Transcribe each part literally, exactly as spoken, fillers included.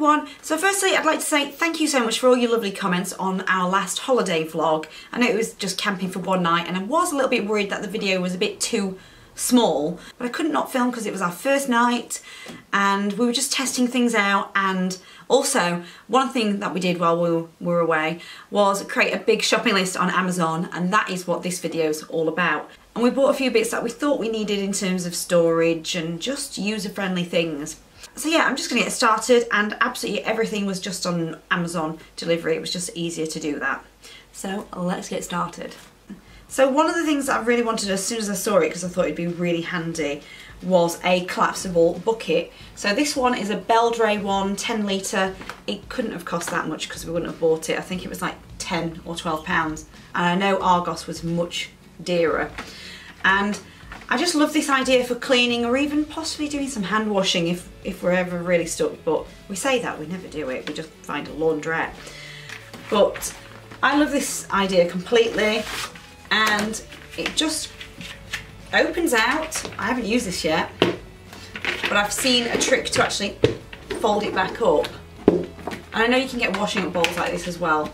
everyone. So firstly, I'd like to say thank you so much for all your lovely comments on our last holiday vlog. I know it was just camping for one night and I was a little bit worried that the video was a bit too small, but I couldn't not film because it was our first night and we were just testing things out. And also one thing that we did while we were away was create a big shopping list on Amazon, and that is what this video is all about. And we bought a few bits that we thought we needed in terms of storage and just user-friendly things. So yeah, I'm just gonna get started, and absolutely everything was just on Amazon delivery. It was just easier to do that. So let's get started. So one of the things that I really wanted as soon as I saw it, because I thought it'd be really handy, was a collapsible bucket. So this one is a Beldray one, ten litre. It couldn't have cost that much because we wouldn't have bought it. I think it was like ten or twelve pounds. And I know Argos was much dearer. And I just love this idea for cleaning or even possibly doing some hand washing if, if we're ever really stuck. But we say that, we never do it. We just find a laundrette. But I love this idea completely. And it just opens out. I haven't used this yet, but I've seen a trick to actually fold it back up. And I know you can get washing up bowls like this as well.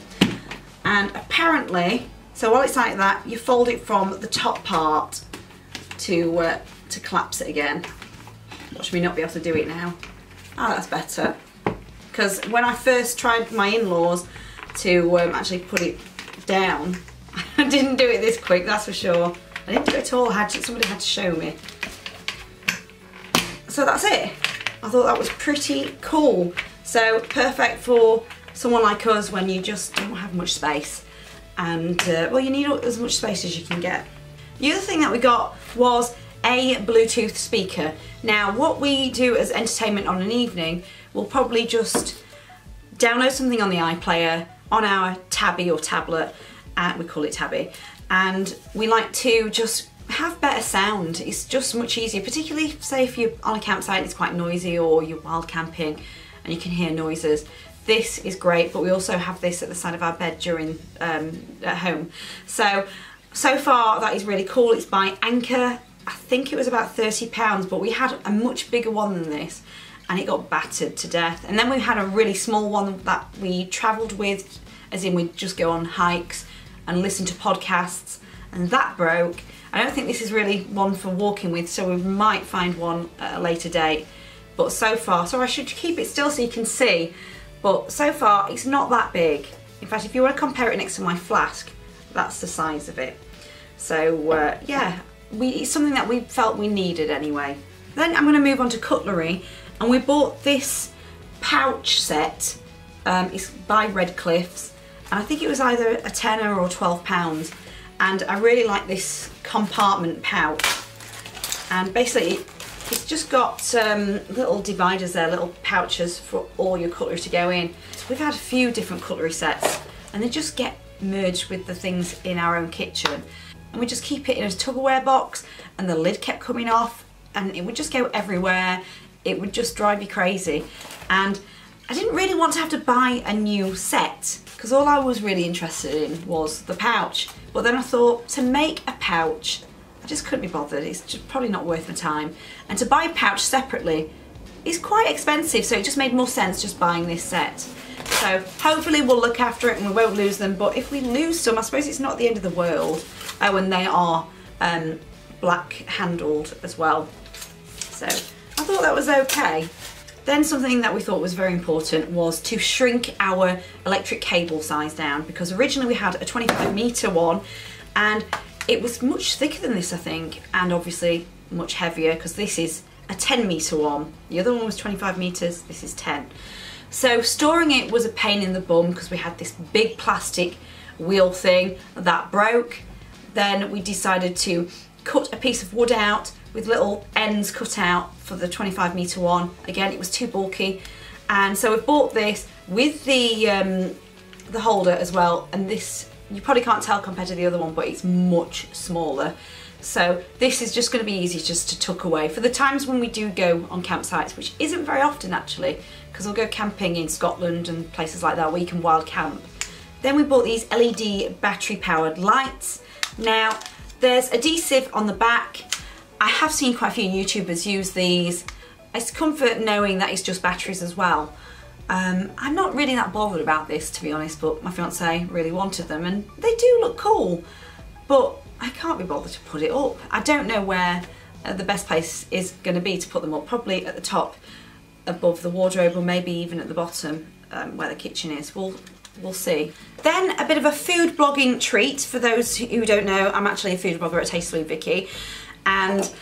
And apparently, so while it's like that, you fold it from the top part to uh, to collapse it again. Watch me not be able to do it now. Ah, oh, that's better. Because when I first tried my in-laws to um, actually put it down, I didn't do it this quick, that's for sure. I didn't do it at all, had to, somebody had to show me. So that's it. I thought that was pretty cool. So perfect for someone like us when you just don't have much space. And uh, well, you need as much space as you can get. The other thing that we got was a Bluetooth speaker. Now what we do as entertainment on an evening, we'll probably just download something on the iPlayer, on our tabby or tablet, and we call it tabby, and we like to just have better sound. It's just much easier, particularly say if you're on a campsite and it's quite noisy, or you're wild camping and you can hear noises. This is great, but we also have this at the side of our bed during um, at home. So so far that is really cool. It's by Anker. I think it was about thirty pounds, but we had a much bigger one than this and it got battered to death. And then we had a really small one that we traveled with, as in we'd just go on hikes and listen to podcasts, and that broke. I don't think this is really one for walking with, so we might find one at a later date. But so far, so I should keep it still so you can see, but so far it's not that big. In fact, if you want to compare it next to my flask, that's the size of it. So uh, yeah, we, it's something that we felt we needed anyway. Then I'm going to move on to cutlery, and we bought this pouch set. Um, it's by Redcliffs. And I think it was either a tenner or twelve pounds, and I really like this compartment pouch. And basically it's just got um, little dividers there, little pouches for all your cutlery to go in. So we've had a few different cutlery sets and they just get merged with the things in our own kitchen, and we just keep it in a Tupperware box, and the lid kept coming off and it would just go everywhere. It would just drive you crazy, and I didn't really want to have to buy a new set, because all I was really interested in was the pouch. But then I thought, to make a pouch, I just couldn't be bothered. It's just probably not worth my time. And to buy a pouch separately is quite expensive, so it just made more sense just buying this set. So hopefully we'll look after it and we won't lose them, but if we lose some, I suppose it's not the end of the world. Oh, and they are um, black handled as well. So I thought that was okay. Then something that we thought was very important was to shrink our electric cable size down, because originally we had a twenty-five metre one and it was much thicker than this, I think, and obviously much heavier, because this is a ten metre one. The other one was twenty-five metres, this is ten. So storing it was a pain in the bum, because we had this big plastic wheel thing that broke. Then we decided to cut a piece of wood out with little ends cut out for the twenty-five metre one. Again, it was too bulky, and so we bought this with the um, the holder as well, and this, you probably can't tell compared to the other one, but it's much smaller. So this is just going to be easy just to tuck away for the times when we do go on campsites, which isn't very often actually, because we'll go camping in Scotland and places like that where you can wild camp. Then we bought these L E D battery powered lights. Now there's adhesive on the back. I have seen quite a few YouTubers use these. It's comfort knowing that it's just batteries as well. Um, I'm not really that bothered about this, to be honest, but my fiancé really wanted them, and they do look cool, but I can't be bothered to put it up. I don't know where uh, the best place is going to be to put them up. Probably at the top above the wardrobe, or maybe even at the bottom um, where the kitchen is. We'll, we'll see. Then a bit of a food blogging treat. For those who don't know, I'm actually a food blogger at Tastefully Vikkie, and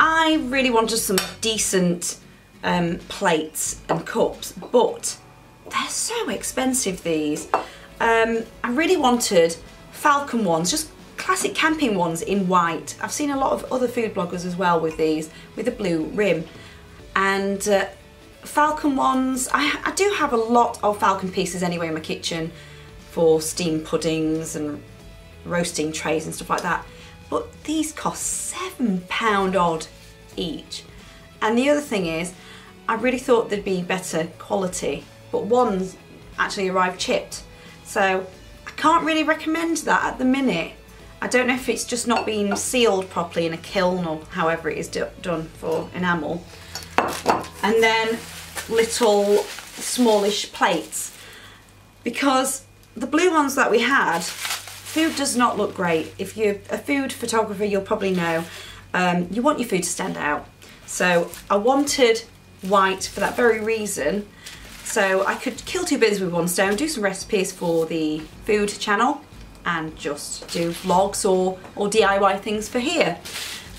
I really wanted some decent um, plates and cups, but they're so expensive, these. Um, I really wanted Falcon ones, just classic camping ones in white. I've seen a lot of other food bloggers as well with these, with a blue rim. And uh, Falcon ones, I, I do have a lot of Falcon pieces anyway in my kitchen for steam puddings and roasting trays and stuff like that. But these cost seven pounds odd each. And the other thing is, I really thought they'd be better quality, but one's actually arrived chipped. So I can't really recommend that at the minute. I don't know if it's just not been sealed properly in a kiln or however it is do done for enamel. And then little smallish plates, because the blue ones that we had, food does not look great. If you're a food photographer, you'll probably know um, you want your food to stand out. So I wanted white for that very reason, so I could kill two birds with one stone, do some recipes for the food channel and just do vlogs or, or D I Y things for here.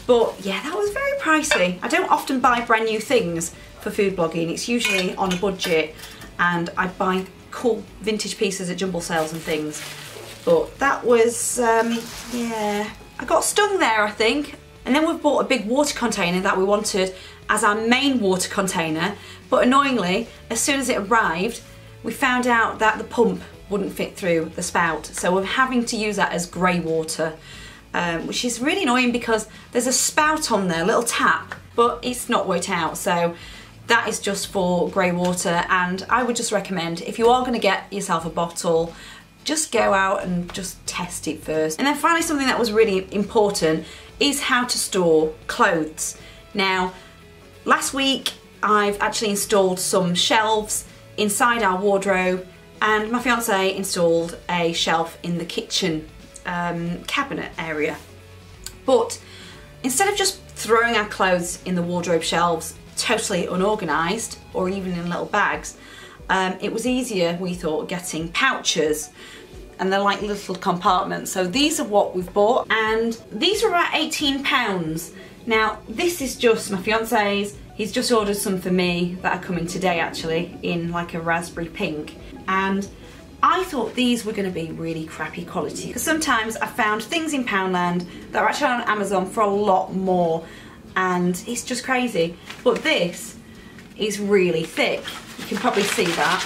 But yeah, that was very pricey. I don't often buy brand new things for food blogging. It's usually on a budget, and I buy cool vintage pieces at jumble sales and things. But that was, um, yeah, I got stung there, I think. And then we've bought a big water container that we wanted as our main water container, but annoyingly, as soon as it arrived, we found out that the pump wouldn't fit through the spout, so we're having to use that as grey water, um, which is really annoying because there's a spout on there, a little tap, but it's not worked out, so that is just for grey water. And I would just recommend, if you are going to get yourself a bottle, just go out and just test it first. And then finally, something that was really important is how to store clothes. Now, last week I've actually installed some shelves inside our wardrobe, and my fiancé installed a shelf in the kitchen um, cabinet area. But instead of just throwing our clothes in the wardrobe shelves totally unorganised or even in little bags, um, it was easier, we thought, getting pouches, and they're like little compartments. So these are what we've bought, and these are about eighteen pounds. Now this is just my fiance's. He's just ordered some for me that are coming today, actually, in like a raspberry pink. And I thought these were going to be really crappy quality, because sometimes I found things in Poundland that are actually on Amazon for a lot more, and it's just crazy. But this is really thick. You can probably see that.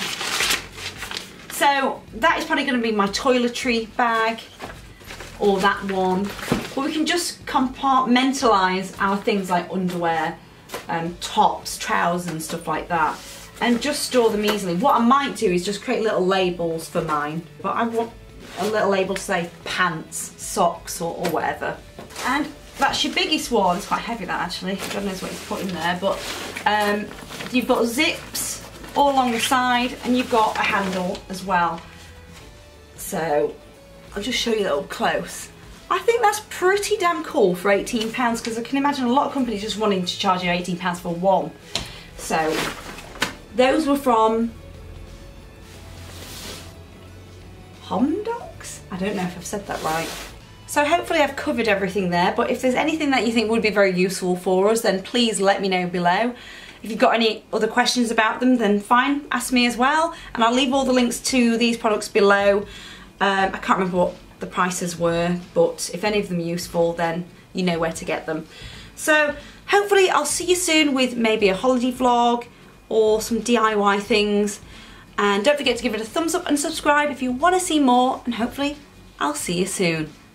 So that is probably going to be my toiletry bag, or that one. But we can just compartmentalise our things like underwear, Um, tops, trousers and stuff like that, and just store them easily. What I might do is just create little labels for mine, but I want a little label to say pants, socks, or, or whatever. And that's your biggest one. It's quite heavy, that, actually. God knows what he's put in there, but um, you've got zips all along the side, and you've got a handle as well. So I'll just show you that up close. I think that's pretty damn cool for eighteen pounds, because I can imagine a lot of companies just wanting to charge you eighteen pounds for one. So those were from Homdocs? I don't know if I've said that right. So hopefully I've covered everything there, but if there's anything that you think would be very useful for us, then please let me know below. If you've got any other questions about them, then fine, ask me as well. And I'll leave all the links to these products below. Um, I can't remember what the prices were, but if any of them are useful, then you know where to get them. So hopefully I'll see you soon with maybe a holiday vlog or some D I Y things, and don't forget to give it a thumbs up and subscribe if you want to see more, and hopefully I'll see you soon.